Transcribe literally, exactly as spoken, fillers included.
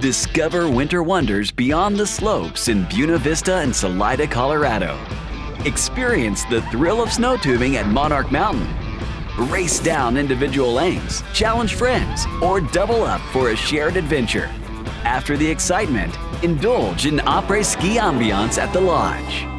Discover winter wonders beyond the slopes in Buena Vista and Salida, Colorado. Experience the thrill of snow tubing at Monarch Mountain. Race down individual lanes, challenge friends, or double up for a shared adventure. After the excitement, indulge in après-ski ambiance at the lodge.